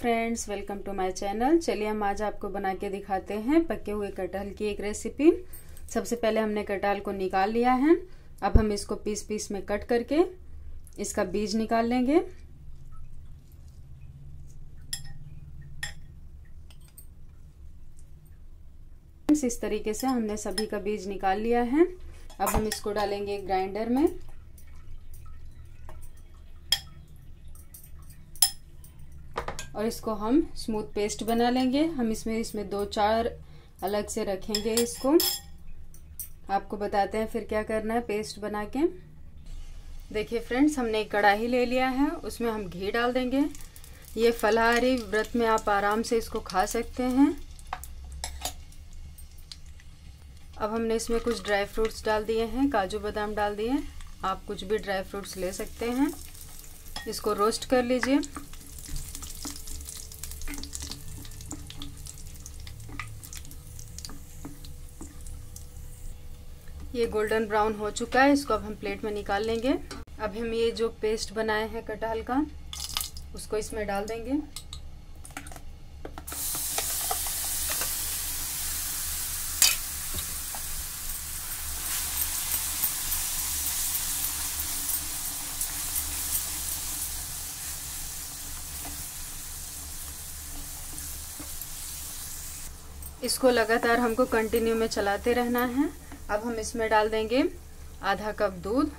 Friends, welcome to my channel. चलिए हम आज आपको बना के दिखाते हैं पके हुए कटहल की एक रेसिपी। सबसे पहले हमने कटहल को निकाल लिया है। अब हम इसको पीस पीस में कट करके इसका बीज निकाल लेंगे। इस तरीके से हमने सभी का बीज निकाल लिया है। अब हम इसको डालेंगे ग्राइंडर में। और इसको हम स्मूथ पेस्ट बना लेंगे। हम इसमें दो चार अलग से रखेंगे। इसको आपको बताते हैं फिर क्या करना है पेस्ट बना के। देखिए फ्रेंड्स, हमने एक कढ़ाई ले लिया है, उसमें हम घी डाल देंगे। ये फलाहारी व्रत में आप आराम से इसको खा सकते हैं। अब हमने इसमें कुछ ड्राई फ्रूट्स डाल दिए हैं, काजू बादाम डाल दिए। आप कुछ भी ड्राई फ्रूट्स ले सकते हैं। इसको रोस्ट कर लीजिए। ये गोल्डन ब्राउन हो चुका है, इसको अब हम प्लेट में निकाल लेंगे। अब हम ये जो पेस्ट बनाए हैं कटहल का, उसको इसमें डाल देंगे। इसको लगातार हमको कंटिन्यू में चलाते रहना है। अब हम इसमें डाल देंगे आधा कप दूध।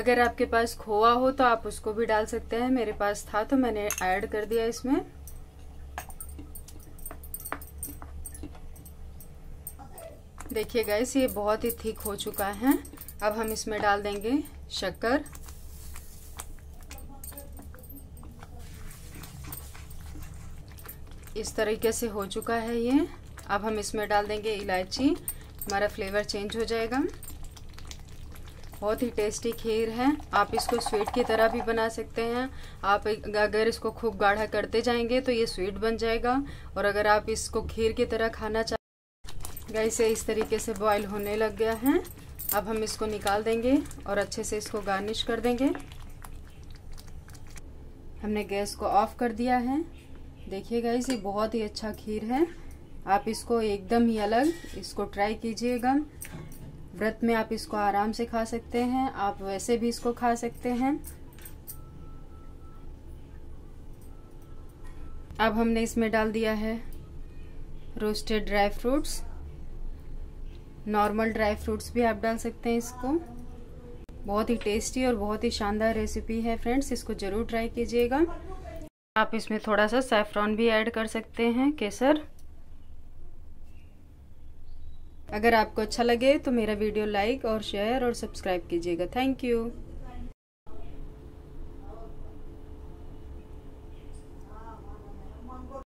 अगर आपके पास खोआ हो तो आप उसको भी डाल सकते हैं। मेरे पास था तो मैंने ऐड कर दिया इसमें। देखिए गाइस, ये बहुत ही थिक हो चुका है। अब हम इसमें डाल देंगे शक्कर। इस तरीके से हो चुका है ये। अब हम इसमें डाल देंगे इलायची। हमारा फ्लेवर चेंज हो जाएगा। बहुत ही टेस्टी खीर है। आप इसको स्वीट की तरह भी बना सकते हैं। आप अगर इसको खूब गाढ़ा करते जाएंगे तो ये स्वीट बन जाएगा। और अगर आप इसको खीर की तरह खाना चाहें। गैस इस तरीके से बॉईल होने लग गया है। अब हम इसको निकाल देंगे और अच्छे से इसको गार्निश कर देंगे। हमने गैस को ऑफ कर दिया है। देखिए गाइस, ये बहुत ही अच्छा खीर है। आप इसको एकदम ही अलग इसको ट्राई कीजिएगा। व्रत में आप इसको आराम से खा सकते हैं। आप वैसे भी इसको खा सकते हैं। अब हमने इसमें डाल दिया है roasted dry fruits. Normal dry fruits भी आप डाल सकते हैं इसको। बहुत ही टेस्टी और बहुत ही शानदार रेसिपी है फ्रेंड्स, इसको ज़रूर ट्राई कीजिएगा। आप इसमें थोड़ा सा सैफरॉन भी ऐड कर सकते हैं, केसर। अगर आपको अच्छा लगे तो मेरा वीडियो लाइक और शेयर और सब्सक्राइब कीजिएगा। Thank you.